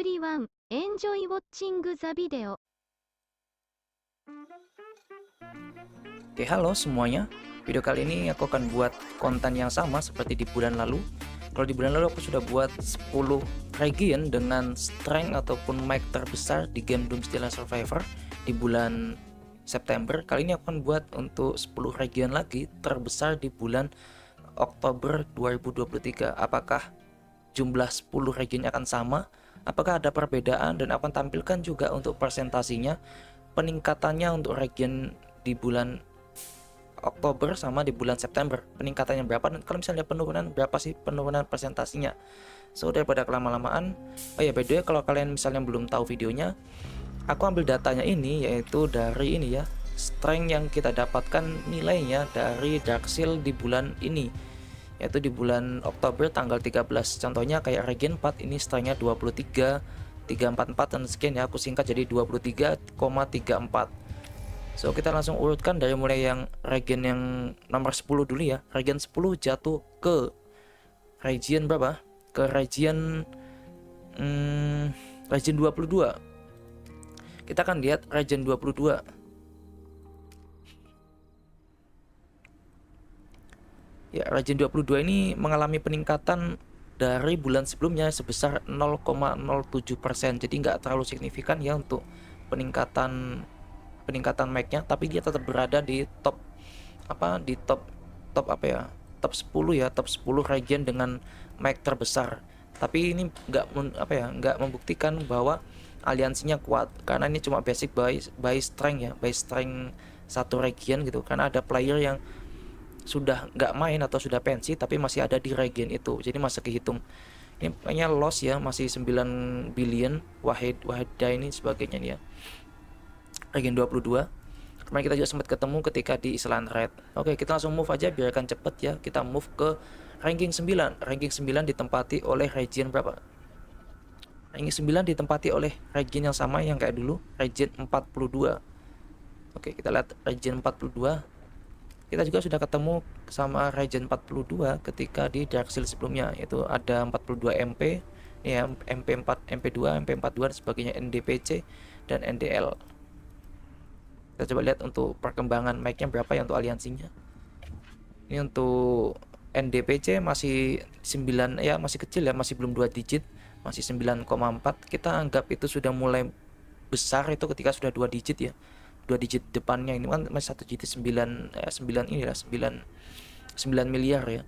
everyone, enjoy watching the video. Oke, halo semuanya. Video kali ini aku akan buat konten yang sama seperti di bulan lalu. Kalau di bulan lalu aku sudah buat 10 region dengan strength ataupun might terbesar di game Doomsday: Last Survivors di bulan September. Kali ini aku akan buat untuk 10 region lagi terbesar di bulan Oktober 2023. Apakah jumlah 10 regionnya akan sama? Apakah ada perbedaan? Dan akan tampilkan juga untuk persentasenya, peningkatannya untuk region di bulan Oktober sama di bulan September, peningkatannya berapa, dan kalau misalnya penurunan berapa sih penurunan persentasinya. So, daripada kelama-lamaan, oh ya, by the way, kalau kalian misalnya belum tahu videonya, aku ambil datanya ini yaitu dari ini ya, strength yang kita dapatkan nilainya dari Dark Seal di bulan ini, yaitu di bulan Oktober tanggal 13. Contohnya kayak region 4 ini strengthnya 23 344 dan sekian ya, aku singkat jadi 23,34. So, kita langsung urutkan dari mulai yang region yang nomor 10 dulu ya. Region 10 jatuh ke region berapa? Ke region region 22. Kita akan lihat region 22. Ya, region 22 ini mengalami peningkatan dari bulan sebelumnya sebesar 0,07%. Jadi nggak terlalu signifikan ya untuk peningkatan mic-nya, tapi dia tetap berada di top 10 ya, top 10 region dengan mic terbesar. Tapi ini nggak membuktikan bahwa aliansinya kuat, karena ini cuma basic by strength ya, by strength satu region gitu. Karena ada player yang sudah nggak main atau sudah pensi tapi masih ada di region itu, jadi masih kehitung. Ini kayaknya loss ya, masih 9 billion wahidah ini sebagainya nih ya. Region 22 kemarin kita juga sempat ketemu ketika di Island Red. Oke, kita langsung move aja biarkan cepet ya. Kita move ke ranking 9. Ranking 9 ditempati oleh region berapa? Ranking 9 ditempati oleh region yang sama yang kayak dulu, region 42. Oke, kita lihat region 42. Kita juga sudah ketemu sama region 42 ketika di Dark Seal sebelumnya, yaitu ada 42 MP ya, MP4, MP2, MP42 dan sebagainya, NDPC dan NDL. Kita coba lihat untuk perkembangan mic-nya berapa ya untuk aliansinya. Ini untuk NDPC masih 9 ya, masih kecil ya, masih belum 2 digit, masih 9,4. Kita anggap itu sudah mulai besar itu ketika sudah 2 digit ya. 2 digit depannya ini kan masih 1 digit 9 miliar ya.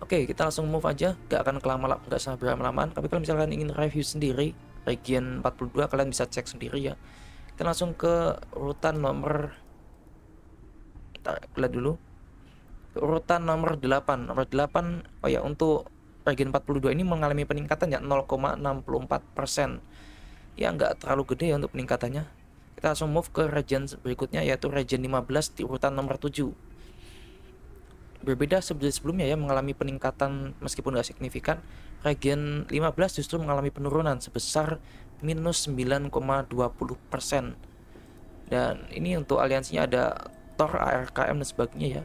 Oke, kita langsung move aja, nggak akan kelamaan, nggak usah berlama-lamaan. Tapi kalau misalkan ingin review sendiri region 42 kalian bisa cek sendiri ya. Kita langsung ke urutan nomor, kita lihat dulu ke urutan nomor 8. Nomor 8, oh ya, untuk region 42 ini mengalami peningkatan ya 0,64%. Ya nggak terlalu gede ya untuk peningkatannya. Kita langsung move ke region berikutnya yaitu region 15 di urutan nomor 7. Berbeda sebelumnya ya, mengalami peningkatan meskipun nggak signifikan. Region 15 justru mengalami penurunan sebesar minus 9,20%, dan ini untuk aliansinya ada Tor, ARKM dan sebagainya ya,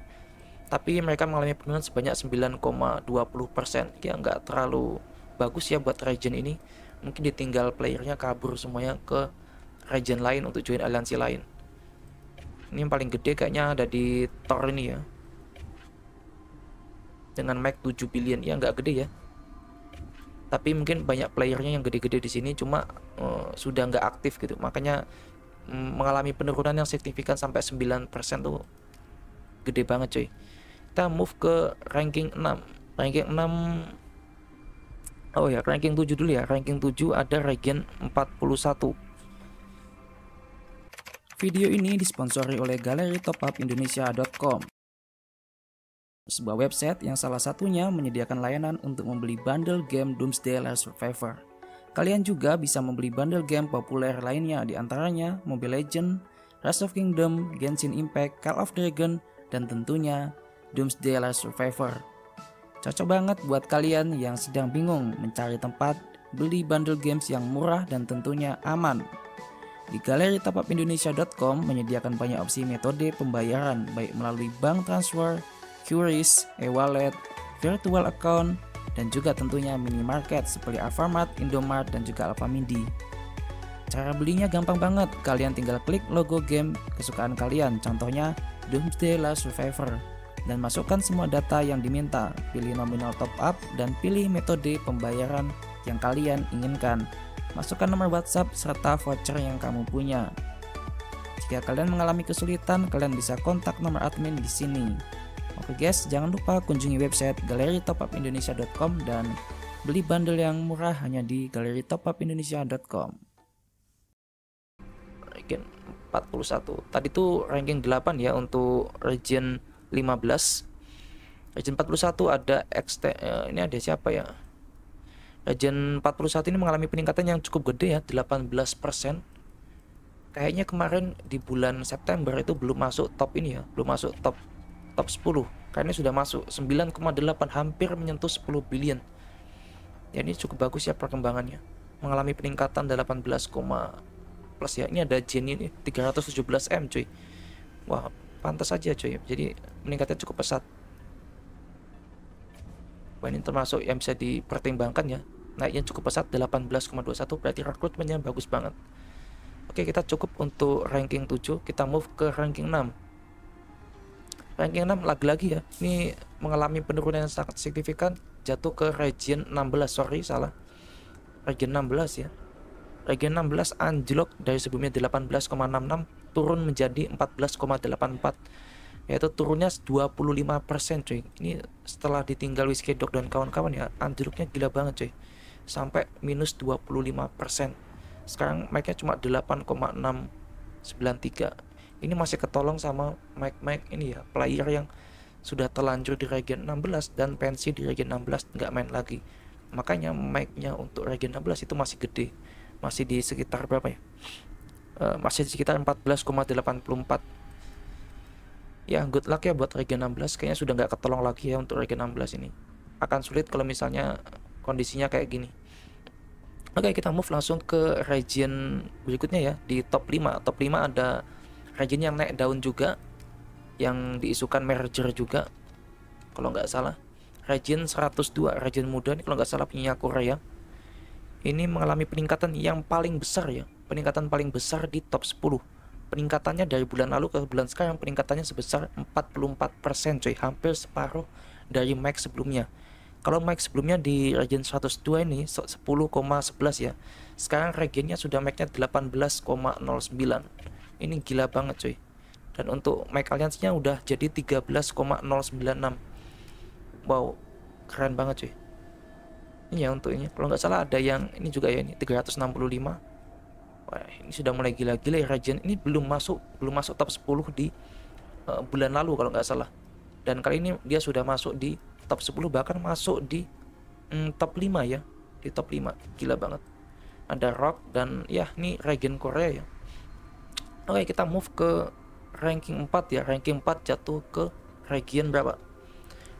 tapi mereka mengalami penurunan sebanyak 9,20%. Ya nggak terlalu bagus ya buat region ini, mungkin ditinggal playernya kabur semuanya ke region lain untuk join aliansi lain. Ini yang paling gede kayaknya ada di Tor ini ya, dengan mic 7 billion. Ya nggak gede ya, tapi mungkin banyak playernya yang gede-gede di sini, cuma sudah nggak aktif gitu, makanya mengalami penurunan yang signifikan sampai 9% tuh gede banget cuy. Kita move ke ranking 6. Ranking 6, oh ya, ranking 7 dulu ya. Ranking 7 ada region 41. Video ini disponsori oleh GaleriTopUpIndonesia.com, sebuah website yang salah satunya menyediakan layanan untuk membeli bundle game Doomsday: Last Survivors. Kalian juga bisa membeli bundle game populer lainnya, diantaranya Mobile Legends, Rise of Kingdom, Genshin Impact, Call of Dragon, dan tentunya Doomsday: Last Survivors. Cocok banget buat kalian yang sedang bingung mencari tempat beli bundle games yang murah dan tentunya aman. Di GaleriTopUpIndonesia.com menyediakan banyak opsi metode pembayaran, baik melalui bank transfer, QRIS, e-wallet, virtual account, dan juga tentunya minimarket seperti Alfamart, Indomaret, dan juga Alfamidi. Cara belinya gampang banget, kalian tinggal klik logo game kesukaan kalian, contohnya Doomsday: Last Survivors, dan masukkan semua data yang diminta, pilih nominal top up, dan pilih metode pembayaran yang kalian inginkan. Masukkan nomor WhatsApp serta voucher yang kamu punya. Jika kalian mengalami kesulitan, kalian bisa kontak nomor admin di sini. Oke guys, jangan lupa kunjungi website GaleriTopUpIndonesia.com dan beli bundle yang murah hanya di GaleriTopUpIndonesia.com. Ranking 41. Tadi tuh ranking 8 ya untuk region 15. Region 41 ada ini ada siapa ya? Region 41 ini mengalami peningkatan yang cukup gede ya, 18%. Kayaknya kemarin di bulan September itu belum masuk top ini ya, belum masuk top 10. Kayaknya sudah masuk 9,8, hampir menyentuh 10 billion. Ya ini cukup bagus ya perkembangannya. Mengalami peningkatan 18, plus ya. Ini ada Gen ini 317M cuy. Wah, pantas aja cuy. Jadi meningkatnya cukup pesat. Wah, ini termasuk yang bisa dipertimbangkan ya. Naiknya cukup pesat 18,21, berarti rekrutmennya bagus banget. Oke, kita cukup untuk ranking 7, kita move ke ranking 6. Ranking 6 lagi-lagi ya, ini mengalami penurunan yang sangat signifikan, jatuh ke region 16, sorry salah. Region 16 ya. Region 16 anjlok dari sebelumnya 18,66 turun menjadi 14,84. Yaitu turunnya 25% cuy. Ini setelah ditinggal Whiskedog dan kawan-kawan ya, anjloknya gila banget cuy. Sampai minus 25%. Sekarang mic-nya cuma 8,693. Ini masih ketolong sama mic-mic ini ya, player yang sudah terlanjur di region 16 dan pensi di region 16 nggak main lagi. Makanya mic-nya untuk region 16 itu masih gede. Masih di sekitar berapa ya? Masih di sekitar 14,84. Ya good luck ya buat region 16, kayaknya sudah nggak ketolong lagi ya untuk region 16 ini. Akan sulit kalau misalnya kondisinya kayak gini. Oke, kita move langsung ke region berikutnya ya, di top 5. Top 5 ada region yang naik daun juga, yang diisukan merger juga kalau nggak salah. Region 102, region muda ini kalau nggak salah punya Korea. Ini mengalami peningkatan yang paling besar ya, peningkatan paling besar di top 10. Peningkatannya dari bulan lalu ke bulan sekarang, peningkatannya sebesar 44% cuy, hampir separuh dari max sebelumnya. Kalau max sebelumnya di region 102 ini 10,11 ya. Sekarang regionnya sudah max-nya 18,09. Ini gila banget cuy. Dan untuk max aliansinya udah jadi 13,096. Wow, keren banget cuy. Ini ya untuk ini. Kalau nggak salah ada yang ini juga ya, ini 365. Wah, ini sudah mulai gila-gila ya region. Ini belum masuk top 10 di bulan lalu kalau nggak salah. Dan kali ini dia sudah masuk di top 10, bahkan masuk di top 5 ya, di top 5. Gila banget. Ada Rock dan ya ini region Korea ya. Oke, kita move ke ranking 4 ya. Ranking 4 jatuh ke region berapa?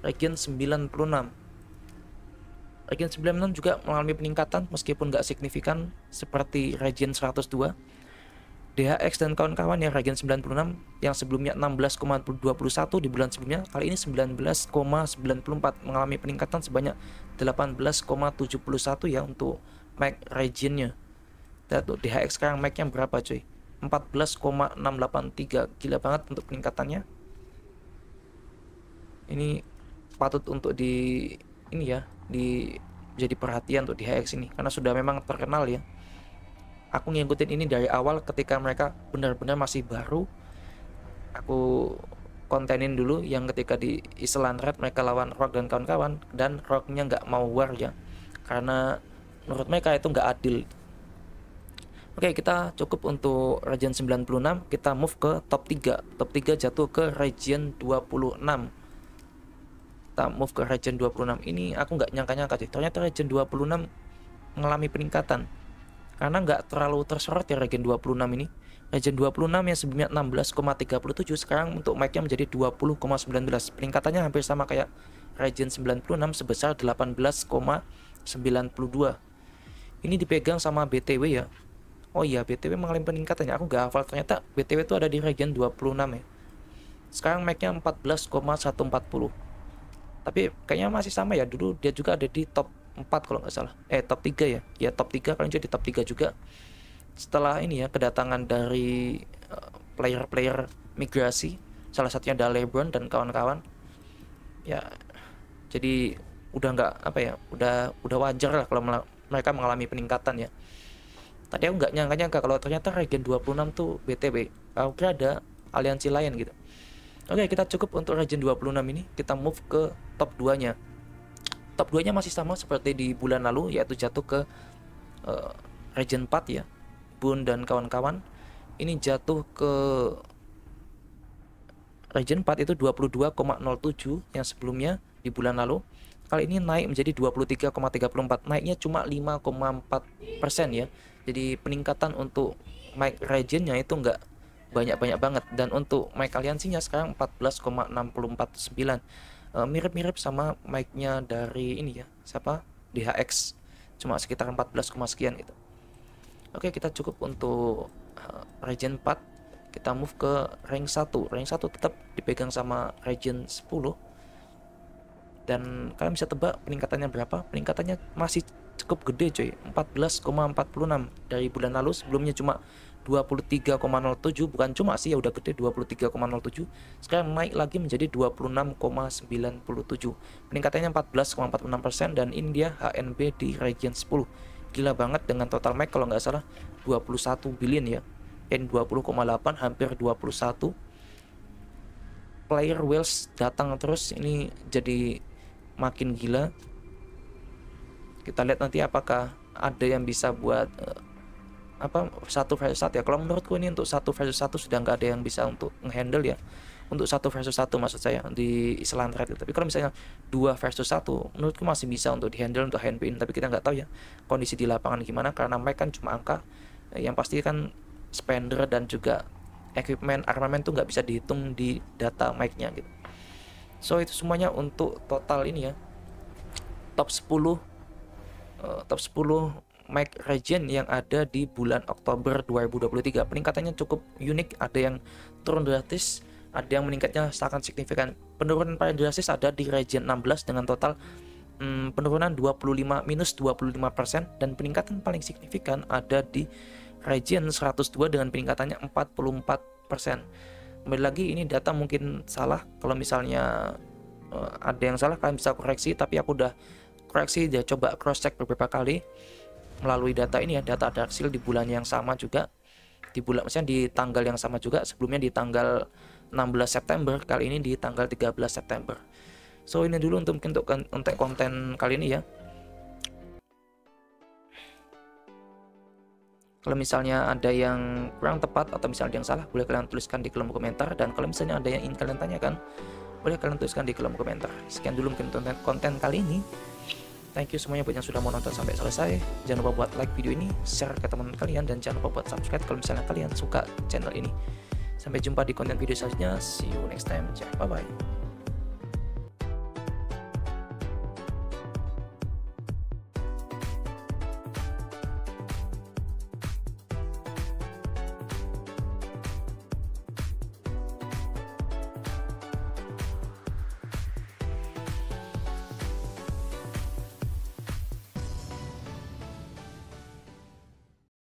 Region 96. Region 96 juga mengalami peningkatan meskipun nggak signifikan seperti region 102. DHX dan kawan-kawan ya, region 96 yang sebelumnya 16,21 di bulan sebelumnya, kali ini 19,94, mengalami peningkatan sebanyak 18,71 ya untuk mic regionnya. Dan untuk DHX sekarang mic-nya berapa cuy? 14,683, gila banget untuk peningkatannya. Ini patut untuk di ini ya, di jadi perhatian untuk DHX ini karena sudah memang terkenal ya. Aku ngikutin ini dari awal ketika mereka benar-benar masih baru. Aku kontenin dulu yang ketika di Island Red mereka lawan Rock dan kawan-kawan, dan Rocknya nggak mau war ya, karena menurut mereka itu nggak adil. Oke, kita cukup untuk region 96, kita move ke top 3. Top 3 jatuh ke region 26. Kita move ke region 26. Ini aku nggak nyangka-nyangka sih, ternyata region 26 mengalami peningkatan. Karena nggak terlalu tersorot ya region 26 ini. Region 26 yang sebelumnya 16,37, sekarang untuk mic-nya menjadi 20,19. Peningkatannya hampir sama kayak region 96 sebesar 18,92. Ini dipegang sama BTW ya. Oh iya, BTW mengalami peningkatannya. Aku nggak hafal, ternyata BTW itu ada di region 26 ya. Sekarang mic-nya 14,140. Tapi kayaknya masih sama ya, dulu dia juga ada di top 4 kalau nggak salah. Top 3 ya. Ya top 3, kalian jadi top 3 juga. Setelah ini ya, kedatangan dari player-player migrasi, salah satunya ada LeBron dan kawan-kawan. Ya jadi udah nggak apa ya, udah wajar lah kalau mereka mengalami peningkatan ya. Tadi aku nggak nyangka kalau ternyata Regen 26 tuh BTB. Aku kira ada aliansi lain gitu. Oke, kita cukup untuk Regen 26 ini. Kita move ke top 2-nya. Top 2-nya masih sama seperti di bulan lalu, yaitu jatuh ke Regen 4 ya. Bun dan kawan-kawan. Ini jatuh ke Regen 4 itu 22,07 yang sebelumnya di bulan lalu. Kali ini naik menjadi 23,34. Naiknya cuma 5,4% ya. Jadi peningkatan untuk mic regionnya itu nggak banyak-banyak banget. Dan untuk mic aliansinya sekarang 14,649, mirip-mirip sama mic-nya dari ini ya, siapa, DHX, cuma sekitar 14, sekian gitu. Oke, kita cukup untuk region 4. Kita move ke rank 1. Rank 1 tetap dipegang sama region 10. Dan kalian bisa tebak peningkatannya berapa? Peningkatannya masih cukup gede cuy, 14,46 dari bulan lalu. Sebelumnya cuma 23,07, bukan cuma sih ya, udah gede 23,07. Sekarang naik lagi menjadi 26,97. Peningkatannya 14,46% dan India HNB di region 10. Gila banget, dengan total mic kalau nggak salah 21 billion ya. N20,8 hampir 21. Player Wales datang terus, ini jadi makin gila. Kita lihat nanti apakah ada yang bisa buat satu versus satu ya. Kalau menurutku ini untuk satu versus satu sudah nggak ada yang bisa untuk ngehandle ya, untuk satu versus satu maksud saya di Island Red. Tapi kalau misalnya dua versus satu menurutku masih bisa untuk dihandle, untuk handpin. Tapi kita nggak tahu ya kondisi di lapangan gimana, karena mereka kan cuma angka. Yang pasti kan spender dan juga equipment, armament tuh nggak bisa dihitung di data mic-nya gitu. So itu semuanya untuk total ini ya, top 10 mic region yang ada di bulan Oktober 2023. Peningkatannya cukup unik, ada yang turun drastis, ada yang meningkatnya sangat signifikan. Penurunan paling drastis ada di region 16 dengan total penurunan minus 25%, dan peningkatan paling signifikan ada di region 102 dengan peningkatannya 44%. Kembali lagi, ini data mungkin salah, kalau misalnya ada yang salah kalian bisa koreksi, tapi aku udah koreksi dia, coba cross check beberapa kali melalui data ini ya, data Dark Seal di bulan yang sama juga, di bulan misalnya di tanggal yang sama juga, sebelumnya di tanggal 16 September, kali ini di tanggal 13 September. So ini dulu untuk konten kali ini ya. Kalau misalnya ada yang kurang tepat atau misalnya ada yang salah, boleh kalian tuliskan di kolom komentar, dan kalau misalnya ada yang ingin kalian tanyakan, boleh kalian tuliskan di kolom komentar. Sekian dulu mungkin konten kali ini. Thank you semuanya buat yang sudah mau nonton sampai selesai. Jangan lupa buat like video ini, share ke teman kalian, dan jangan lupa buat subscribe kalau misalnya kalian suka channel ini. Sampai jumpa di konten video selanjutnya. See you next time. Bye bye.